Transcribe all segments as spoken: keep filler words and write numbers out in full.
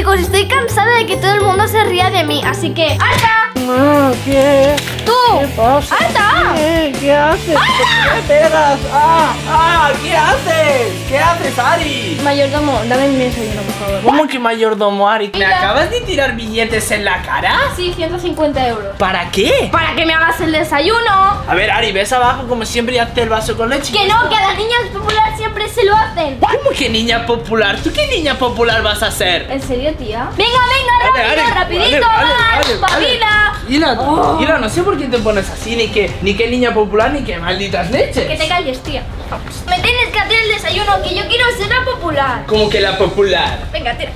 Chicos, estoy cansada de que todo el mundo se ría de mí, así que... ¡Arta! No, ¿qué? ¡Tú! ¿Qué pasa? ¡Arta! ¿Qué, ¿Qué haces? ¡Arta! ¿Qué pegas? ¡Ah! ¡Ah! ¿Qué haces? ¿Qué haces, Ari? Mayordomo, dame mi desayuno, por favor. ¿Cómo que mayordomo, Ari? ¿Me acabas de tirar billetes en la cara? Sí, ciento cincuenta euros. ¿Para qué? Para que me hagas el desayuno. A ver, Ari, ves abajo como siempre y hazte el vaso con leche. Que no, que a las niñas populares siempre se lo hacen. ¿Cómo que niña popular? ¿Tú qué niña popular vas a hacer? ¿En serio, tía? Venga, venga, vale, rápido, vale, rapidito, vale, vale, vale, Hila, oh. Hila, no sé por qué te pones así, ni que, ni que niña popular, ni que malditas leches. Que te calles, tía. Me tienes que hacer el desayuno, que yo quiero ser la popular. ¿Cómo que la popular? Venga, tira.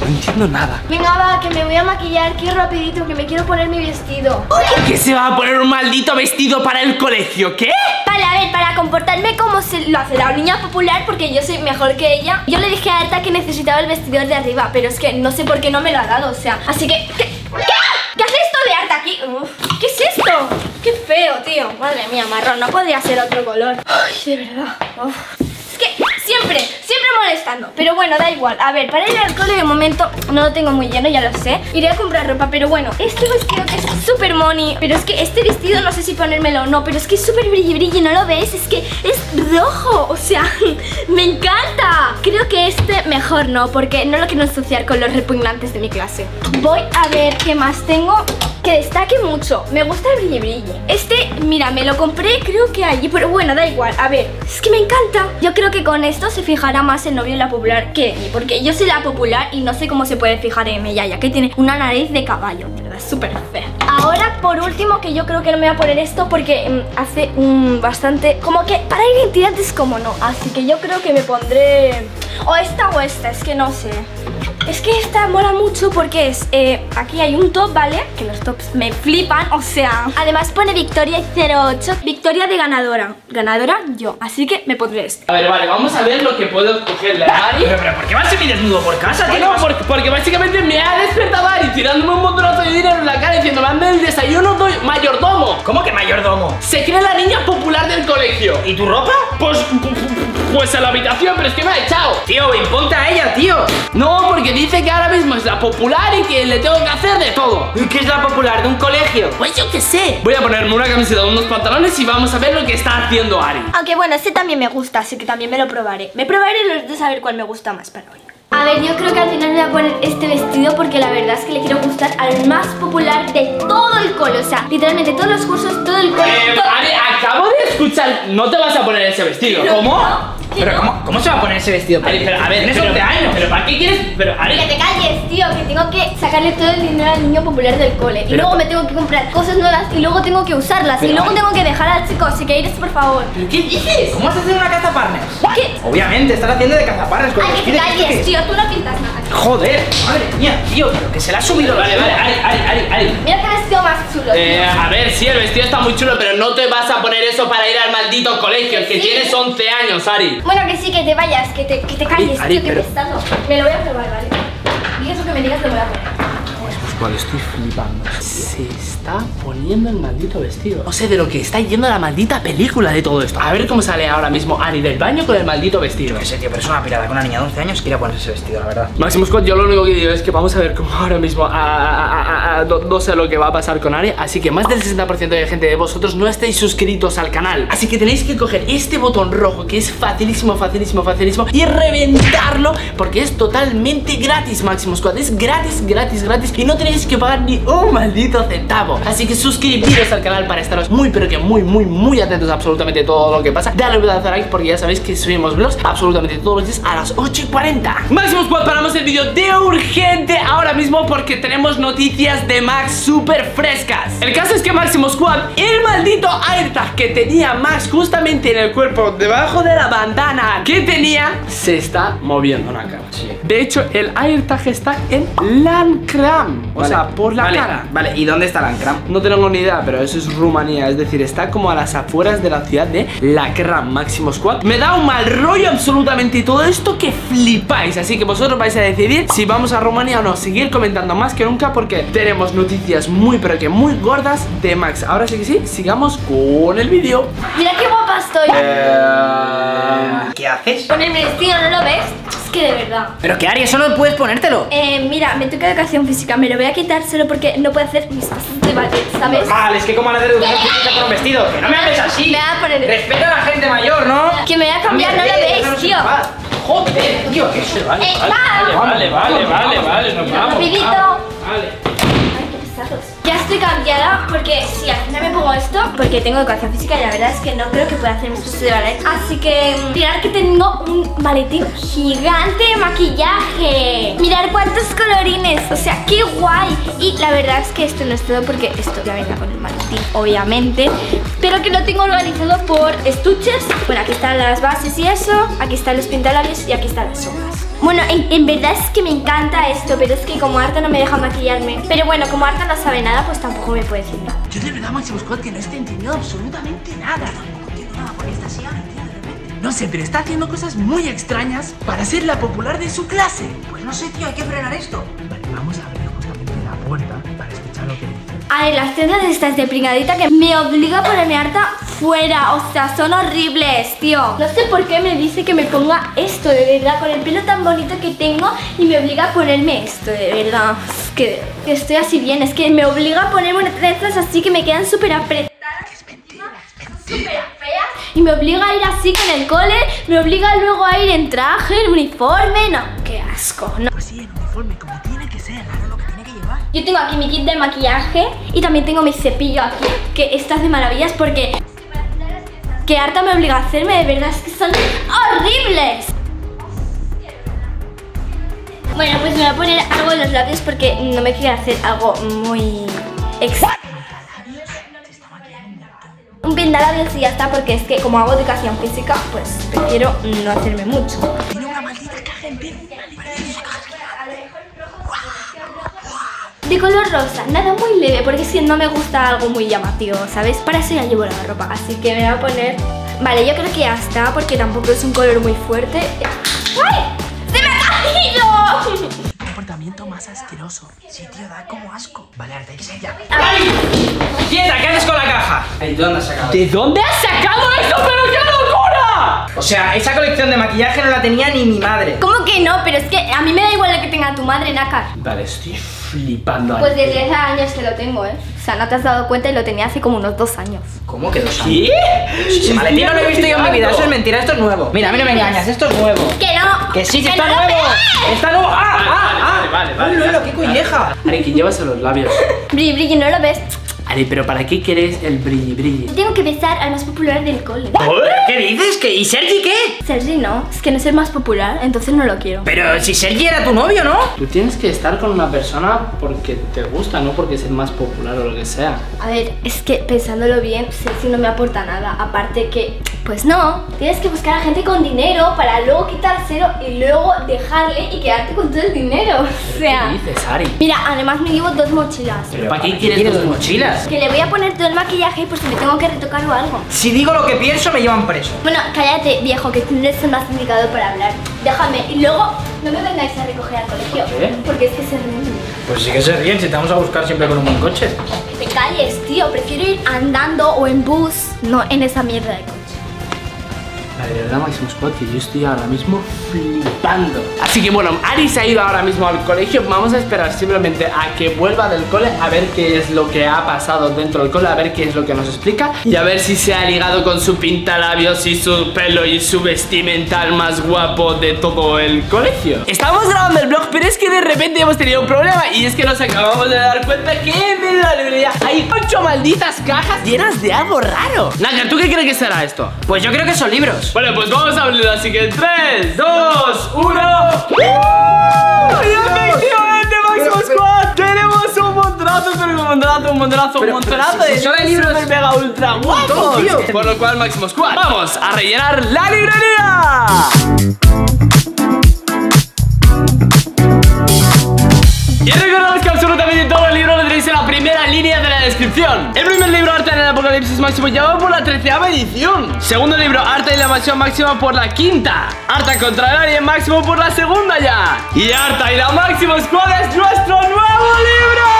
No entiendo nada. Venga, va, que me voy a maquillar, que rapidito, que me quiero poner mi vestido. ¿Por qué se va a poner un maldito vestido para el colegio? ¿Qué? Vale, a ver, para comportarme como se lo hace la niña popular, porque yo soy mejor que ella. Yo le dije a Arta que necesitaba el vestidor de arriba, pero es que no sé por qué no me lo ha dado, o sea, así que... ¿Qué, ¿Qué haces esto de Arta aquí? Uf, ¿qué es esto? Qué feo, tío. Madre mía, marrón, no podría ser otro color. Ay, de verdad. Uf. Es que... Siempre, siempre molestando. Pero bueno, da igual. A ver, para ir al cole de momento no lo tengo muy lleno, ya lo sé. Iré a comprar ropa, pero bueno, este vestido que es súper moni. Pero es que este vestido no sé si ponérmelo o no, pero es que es súper brilli brilli, ¿no lo ves? Es que es rojo, o sea, me encanta. Creo que este mejor no, porque no lo quiero ensuciar con los repugnantes de mi clase. Voy a ver qué más tengo que destaque mucho. Me gusta el brilli brilli. Este, mira, me lo compré creo que allí, pero bueno, da igual. A ver, es que me encanta. Yo creo que con este esto se fijará más el novio en la popular que en mí, porque yo soy la popular y no sé cómo se puede fijar en ella, ya que tiene una nariz de caballo, ¿verdad? Es súper fea. Ahora, por último, que yo creo que no me voy a poner esto porque mmm, hace um, bastante... Como que para identidad es como no, así que yo creo que me pondré... O esta o esta, es que no sé. Es que esta mola mucho porque es... Eh, aquí hay un top, ¿vale? Que los tops me flipan, o sea... Además pone Victoria cero ocho, Victoria de ganadora. Ganadora yo, así que me pondré esto. A ver, vale, vamos a ver lo que puedo cogerle a Ari. Pero, pero, ¿por qué vas a ir desnudo por casa? Bueno, por, porque básicamente me ha despertado Ari tirándome un montonazo de dinero en la cara diciendo, dame el desayuno, doy mayordomo. ¿Cómo que mayordomo? Se cree la niña popular del colegio. ¿Y tu ropa? Pues... Pues a la habitación, pero es que me ha echado. Tío, imponte a ella, tío. No, porque dice que ahora mismo es la popular y que le tengo que hacer de todo. ¿Qué es la popular? ¿De un colegio? Pues yo qué sé. Voy a ponerme una camiseta, unos pantalones y vamos a ver lo que está haciendo Ari. Aunque bueno, este también me gusta, así que también me lo probaré. Me probaré los de saber cuál me gusta más para hoy. A ver, yo creo que al final me voy a poner este vestido porque la verdad es que le quiero gustar al más popular de todo el cole. O sea, literalmente todos los cursos, todo el cole. Eh, todo... Ari, acabo de escuchar. No te vas a poner ese vestido. Pero ¿cómo? No. ¿Pero no? ¿cómo, ¿Cómo se va a poner ese vestido? Ari, pero, a ver, tienes once años. ¿Pero para qué quieres? Pero, Ari... Que te calles, tío, que tengo que sacarle todo el dinero al niño popular del cole. Pero, y luego me tengo que comprar cosas nuevas y luego tengo que usarlas. Pero, y luego tengo que dejar al chico, así que Iris, por favor. ¿Pero qué dices? ¿Cómo vas a hacer una cazaparnes? ¿Qué? Obviamente, estás haciendo de cazaparnes. Con Ay, que te calles, tío, tú no pintas nada. Joder, madre mía, tío, pero que se la ha subido. Vale, vale, Ari, Ari, Ari, Ari. Mira que vestido más chulo, tío. Eh, a ver, sí, el vestido está muy chulo, pero no te vas a poner eso para ir al maldito colegio, que sí. Tienes once años, Ari. Bueno, que sí, que te vayas, que te, que te calles, Ari, tío, que pero... pesado. Me lo voy a probar, ¿vale? Digas lo que me digas, te lo voy a probar. Cuando estoy flipando. Se está poniendo el maldito vestido. O sea, de lo que está yendo la maldita película de todo esto. A ver cómo sale ahora mismo Ari del baño con el maldito vestido. No sé, tío, pero es una pirada. Con una niña de once años quiere ponerse ese vestido, la verdad. Maximum Squad, yo lo único que digo es que vamos a ver cómo ahora mismo a, a, a, a, no, no sé lo que va a pasar con Ari. Así que más del sesenta por ciento de gente de vosotros no estáis suscritos al canal. Así que tenéis que coger este botón rojo, que es facilísimo, facilísimo, facilísimo, y reventarlo, porque es totalmente gratis, Maximum Squad. Es gratis, gratis, gratis. Y no tenéis que pagar ni un maldito centavo. Así que suscribiros al canal para estaros muy pero que muy muy muy atentos a absolutamente todo lo que pasa. Dale un pedazo a like porque ya sabéis que subimos vlogs absolutamente todos los días a las ocho y cuarenta. Maximum Squad, paramos el vídeo de urgente ahora mismo porque tenemos noticias de Max súper frescas. El caso es que Maximum Squad, el maldito AirTag que tenía Max justamente en el cuerpo, debajo de la bandana que tenía, se está moviendo, Nakar. Sí. De hecho, el AirTag está en Lancrăm. O vale, sea, por la vale, cara. Vale, ¿y dónde está Lancrăm? No tengo ni idea, pero eso es Rumanía. Es decir, está como a las afueras de la ciudad de Lancrăm. Maximum Squad, me da un mal rollo absolutamente todo esto que flipáis. Así que vosotros vais a decidir si vamos a Rumanía o no. Seguir comentando más que nunca porque tenemos tenemos noticias muy pero que muy gordas de Max. Ahora sí que sí, sigamos con el vídeo. Mira qué guapa estoy. eh... ¿Qué haces? Ponerme el vestido, ¿no lo ves? Es que de verdad. Pero que Ari, eso no puedes ponértelo. Eh, mira, me toca educación física, me lo voy a quitar solo porque no puedo hacer mis pasos de ballet, ¿sabes? Normal, es que como van a hacer educación física con un vestido. Que no me hables así. Me va a poner... Respeta a la gente mayor, ¿no? Que me voy a cambiar, no, no lo ves, no tío. Joder, tío, que se vale, eh, vale, vale, vale, vale, vale, vale, nos vamos. Rapidito. Vale. Ay, qué pesados. Ya estoy cambiada porque si al final me pongo esto, porque tengo educación física y la verdad es que no creo que pueda hacer mis pasos de ballet. Así que mirad que tengo un maletín gigante de maquillaje. Mirad cuántos colorines, o sea, qué guay. Y la verdad es que esto no es todo porque esto ya venga con el maletín, obviamente. Pero que lo tengo organizado por estuches. Bueno, aquí están las bases y eso. Aquí están los pintalabios y aquí están las sombras. Bueno, en, en verdad es que me encanta esto, pero es que como Arta no me deja maquillarme. Pero bueno, como Arta no sabe nada, pues tampoco me puede decir nada. Yo de verdad, Maximum Squad, que no estoy entendiendo absolutamente nada. Tampoco entiendo nada porque esta sí ha mentido de repente. No sé, pero está haciendo cosas muy extrañas para ser la popular de su clase. Pues no sé, tío, hay que frenar esto. Vale, vamos a abrir justamente la puerta para escuchar lo que dice. A ver, las tiendas estas de pringadita que me obliga a ponerme Arta fuera. O sea, son horribles, tío. No sé por qué me dice que me ponga esto, de verdad. Con el pelo tan bonito que tengo y me obliga a ponerme esto, de verdad. Es que, que estoy así bien. Es que me obliga a ponerme unas trenzas así que me quedan súper apretadas. Es mentira, es mentira. Súper feas. Y me obliga a ir así con el cole. Me obliga luego a ir en traje, en uniforme. No, qué asco, no. Pues sí, en uniforme, como tiene que ser. Yo tengo aquí mi kit de maquillaje y también tengo mi cepillo aquí, que está de maravillas porque que Arta me obliga a hacerme, de verdad, es que son horribles. Bueno, pues me voy a poner algo en los labios porque no me quiero hacer algo muy extra. Un pintalabios y ya está, porque es que como hago educación física, pues prefiero no hacerme mucho. Tiene una maldita caja en pie. De color rosa, nada muy leve, porque si no me gusta algo muy llamativo, ¿sabes? Para eso ya llevo la ropa, así que me voy a poner... Vale, yo creo que ya está, porque tampoco es un color muy fuerte. ¡Ay! ¡Se me ha caído! ¡Qué comportamiento más asqueroso! Sí, tío, da como asco. Vale, Arta, que ya. ¡Ay! ¡Quieta! ¿Qué haces con la caja? ¿De dónde has sacado? ¿De dónde has sacado esto? ¡Pero qué locura! O sea, esa colección de maquillaje no la tenía ni mi madre. ¿Cómo que no? Pero es que a mí me da igual la que tenga tu madre, Nakar. Vale, estoy flipando. Pues de diez años que lo tengo, ¿eh? O sea, no te has dado cuenta y lo tenía hace como unos dos años. ¿Cómo que dos años? ¿Qué? Si maletín no lo he visto yo en mi vida, eso es mentira, esto es nuevo. Mira, a mí no me engañas, esto es nuevo. Que no. Que sí, que está nuevo. Está nuevo. ¡Ah! ¡Ah! Vale, vale, vale. ¡Qué colleja! Ari, que llevas a los labios. Brilli, brilli, ¿no lo ves? Ari, pero ¿para qué quieres el brilli, brilli? Tengo que besar al más popular del cole. ¿Qué dices? ¿Qué? ¿Y Sergi qué? Sergi no, es que no es el más popular, entonces no lo quiero. Pero si Sergi era tu novio, ¿no? Tú tienes que estar con una persona porque te gusta, no porque es el más popular o lo que sea. A ver, es que pensándolo bien, Sergi no me aporta nada. Aparte que, pues no, tienes que buscar a gente con dinero para luego quitárselo y luego dejarle y quedarte con todo el dinero. O sea... ¿Qué dices, Ari? Mira, además me llevo dos mochilas. ¿Pero para qué quieres dos mochilas? Que le voy a poner todo el maquillaje por si me tengo que retocar o algo. Si digo lo que pienso, me llevan preso. Bueno, cállate, viejo, que tú no eres el más indicado para hablar. Déjame, y luego no me vengáis a recoger al colegio. ¿Por qué? Porque es que se ríen. Pues sí que se ríen, si te vamos a buscar siempre con un buen coche. Que te calles, tío, prefiero ir andando o en bus, no en esa mierda de coche. La verdad, Maximum Squad, que yo estoy ahora mismo flipando. Así que bueno, Ari se ha ido ahora mismo al colegio. Vamos a esperar simplemente a que vuelva del cole, a ver qué es lo que ha pasado dentro del cole, a ver qué es lo que nos explica y a ver si se ha ligado con su pintalabios y su pelo y su vestimental más guapo de todo el colegio. Estamos grabando el vlog, pero es que de repente hemos tenido un problema y es que nos acabamos de dar cuenta que en medio de la librería hay ocho malditas cajas llenas de algo raro. Nakar, ¿tú qué crees que será esto? Pues yo creo que son libros. Bueno, pues vamos a abrirlo, así que tres, dos, uno. ¡Uh! ¡Y efectivamente, Maximum Squad! Tenemos un montonazo, pero un montonazo, un montonazo, un montonazo de libros de mega ultra guapos. Por lo cual, Maximum Squad, vamos a rellenar la librería. Y recordaros que absolutamente todo el libro lo tenéis en la primera línea de la descripción. El primer libro, Arta en el Apocalipsis Máximo, ya va por la treceava edición. Segundo libro, Arta y la Mansión Máxima por la quinta. Arta contra el Alien Máximo por la segunda ya. Y Arta y la Maximum Squad es nuestro nuevo libro.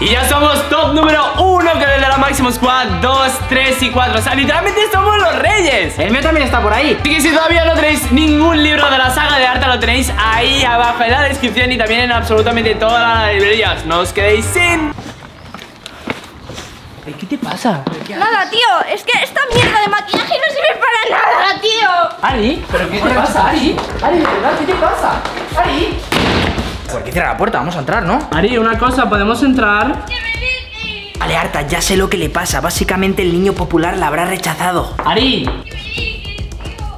Y ya somos top número uno, que le dará Maximum Squad dos, tres y cuatro. O sea, literalmente somos los reyes. El mío también está por ahí. Así que si todavía no tenéis ningún libro de la saga de Arta, lo tenéis ahí abajo en la descripción y también en absolutamente todas las librerías. No os quedéis sin... ¿Qué te pasa? Nada, tío, es que esta mierda de maquillaje no sirve para nada, tío. Ari, ¿pero qué te pasa, Ari? Ari, ¿qué te pasa? Ari, ¿por qué cierra la puerta? Vamos a entrar, ¿no? Ari, una cosa, ¿podemos entrar? Vale, Arta, ya sé lo que le pasa. Básicamente el niño popular la habrá rechazado. Ari,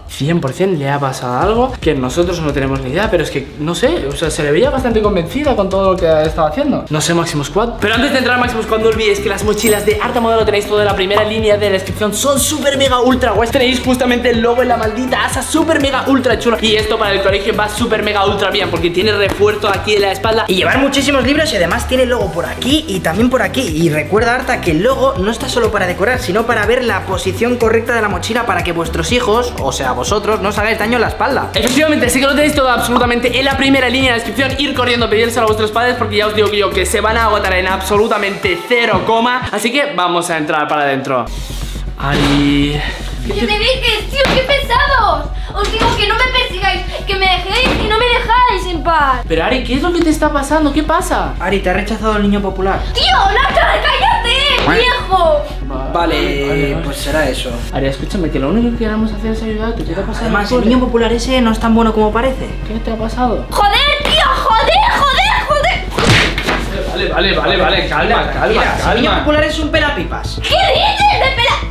cien por cien le ha pasado algo que nosotros no tenemos ni idea, pero es que, no sé, o sea, se le veía bastante convencida con todo lo que estaba haciendo. No sé, Maximum Squad. Pero antes de entrar a Maximum Squad, no olvidéis que las mochilas de Arta Moda lo tenéis todo en la primera línea de la descripción. Son súper mega ultra guays. Tenéis justamente el logo en la maldita asa, súper mega ultra chulo. Y esto para el colegio va súper mega ultra bien, porque tiene refuerzo aquí en la espalda. Y llevar muchísimos libros y además tiene el logo por aquí y también por aquí. Y recuerda, Arta, que el logo no está solo para decorar, sino para ver la posición correcta de la mochila para que vuestros hijos, o sea, vosotros Vosotros no os hagáis daño en la espalda. Efectivamente, sí que lo tenéis todo absolutamente en la primera línea de la descripción. Ir corriendo a pedírselo a vuestros padres, porque ya os digo que, yo, que se van a agotar en absolutamente cero coma. Así que vamos a entrar para adentro. Ay, ¿qué te dije, tío? ¡Qué pesados! Os digo que no me persigáis, que me dejéis y no me dejáis en paz. Pero Ari, ¿qué es lo que te está pasando? ¿Qué pasa? Ari, te ha rechazado el niño popular. ¡Tío, Nakar, cállate, viejo! Vale, vale, vale, pues será eso. Ari, escúchame, que lo único que queremos hacer es ayudarte. ¿Qué te ha pasado? Además, el niño popular ese no es tan bueno como parece. ¿Qué te ha pasado? ¡Joder, tío! ¡Joder, joder, joder! Vale, vale, vale, vale, calma, calma, calma. El niño popular es un pelapipas. ¿Qué dices de pelapipas?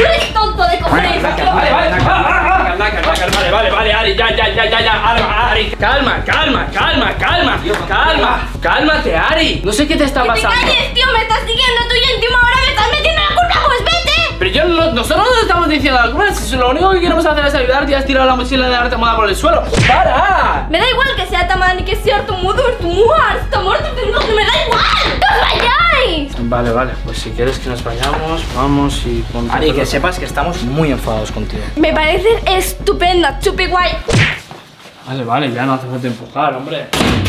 ¡Tú eres tonto de coger eso! Vale, vale, vale, vale, vale, Ari, ya, ya, ya, ya, ya, Ari, calma, calma, calma, calma, calma, cálmate, Ari. No sé qué te está pasando. ¡Que te calles, tío! Me estás siguiendo tú y encima ahora me estás metiendo la culpa, pues vete. Pero yo no, nosotros no te estamos diciendo la culpa, si lo único que queremos hacer es ayudarte y has tirado la mochila de Arta Moda por el suelo. ¡Para! Me da igual que sea Tamani, que sea tu mudo, tu muerto, tu muerto, me da igual. Vale, vale, pues si quieres que nos vayamos, vamos y... Ari, que sepas que estamos muy enfadados contigo. Me parece estupenda, chupi guay. Vale, vale, ya no hace falta empujar, hombre.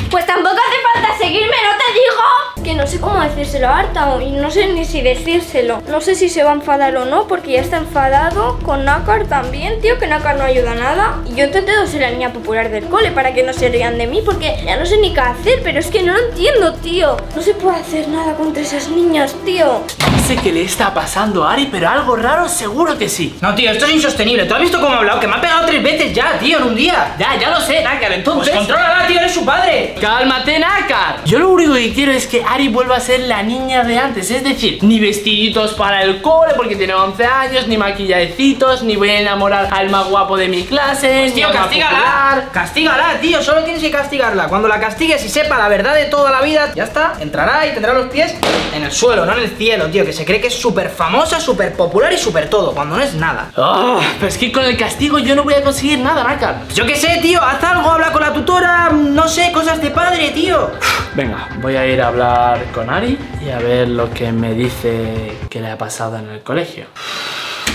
Pues tampoco hace falta seguirme, ¿no te digo? Que no sé cómo decírselo a Arta y no sé ni si decírselo. No sé si se va a enfadar o no, porque ya está enfadado con Nakar también, tío, que Nakar no ayuda a nada. Y yo he intentado ser la niña popular del cole para que no se rían de mí, porque ya no sé ni qué hacer, pero es que no lo entiendo, tío. No se puede hacer nada contra esas niñas, tío. No sé qué le está pasando a Ari, pero algo raro seguro que sí. No, tío, esto es insostenible. ¿Tú has visto cómo ha hablado? Que me ha pegado tres veces ya, tío, en un día. Ya, ya lo sé, Nakar, entonces... Pues contrólala, tío, eres su padre. ¡Cálmate, Nakar! Yo lo único que quiero es que Ari vuelva a ser la niña de antes. Es decir, ni vestiditos para el cole porque tiene once años, ni maquilladitos, ni voy a enamorar al más guapo de mi clase. Pues, tío, castígala. Castígala, tío, solo tienes que castigarla. Cuando la castigues y sepa la verdad de toda la vida, ya está, entrará y tendrá los pies en el suelo, no en el cielo, tío. Que se cree que es súper famosa, súper popular y súper todo, cuando no es nada. Oh, pero es que con el castigo yo no voy a conseguir nada, Nakar. Yo qué sé, tío, haz algo, habla con la tutora, no sé, cosas de padre, tío. Venga, voy a ir a hablar con Ari y a ver lo que me dice que le ha pasado en el colegio.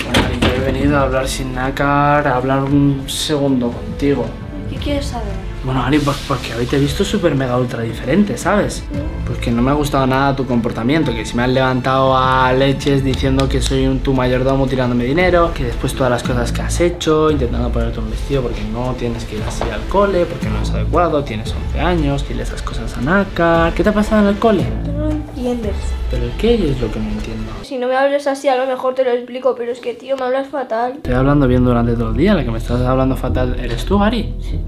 Bueno, Ari, yo he venido a hablar sin Nakar, a hablar un segundo contigo. ¿Qué quieres saber? Bueno, Ari, pues porque hoy te he visto súper mega ultra diferente, ¿sabes? Porque no me ha gustado nada tu comportamiento, que si me han levantado a leches diciendo que soy un tu mayordomo tirándome dinero, que después todas las cosas que has hecho, intentando ponerte un vestido porque no tienes que ir así al cole, porque no es adecuado, tienes once años, dile esas cosas a Nakar. ¿Qué te ha pasado en el cole? No entiendes. ¿Pero qué es lo que no entiendo? Si no me hables así, a lo mejor te lo explico, pero es que, tío, me hablas fatal. Estoy hablando bien durante todo el día, la que me estás hablando fatal eres tú, Ari. Sí.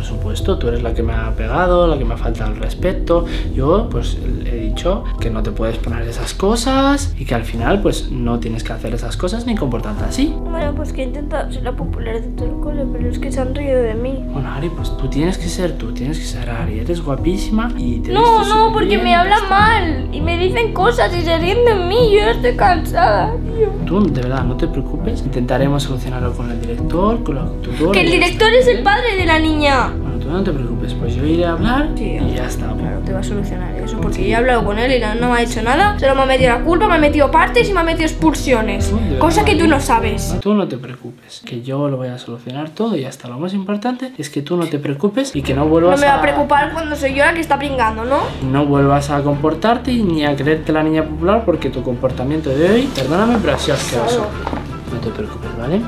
Por supuesto, tú eres la que me ha pegado, la que me ha faltado el respeto. Yo, pues, he dicho que no te puedes poner esas cosas y que al final, pues, no tienes que hacer esas cosas ni comportarte así. Bueno, pues que he intentado ser la popular de todo el cole, pero es que se han reído de mí. Bueno, Ari, pues tú tienes que ser tú, tienes que ser Ari. Eres guapísima y te... No, no, porque bien, me hablan mal y me dicen cosas y se ríen de mí. Yo ya estoy cansada, tío. Tú, de verdad, no te preocupes. Intentaremos solucionarlo con el director, con la tutora. Que el director es el padre de la niña. Bueno, tú tú no te preocupes, pues yo iré a hablar sí, y ya está. Claro, te va a solucionar eso, porque sí. Yo he hablado con él y no me ha hecho nada, solo me ha metido la culpa, me ha metido partes y me ha metido expulsiones, cosa que tú no sabes. Tú no te preocupes, que yo lo voy a solucionar todo y hasta lo más importante es que tú no te preocupes y que no vuelvas a... No me va a preocupar cuando soy yo la que está pringando, ¿no? No vuelvas a comportarte ni a creerte la niña popular porque tu comportamiento de hoy, perdóname, pero ha sido asqueroso. No te preocupes, ¿vale?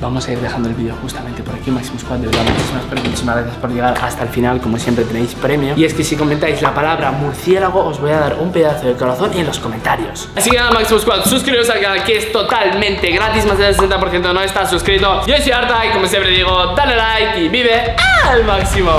Vamos a ir dejando el vídeo justamente por aquí. Maximum Squad, de verdad, muchísimas, muchísimas gracias por llegar hasta el final. Como siempre tenéis premio, y es que si comentáis la palabra murciélago os voy a dar un pedazo de corazón en los comentarios. Así que nada, Maximum Squad, suscribiros al canal, que es totalmente gratis. Más del sesenta por ciento no está suscrito. Yo soy Arta y como siempre digo, dale like y vive al máximo.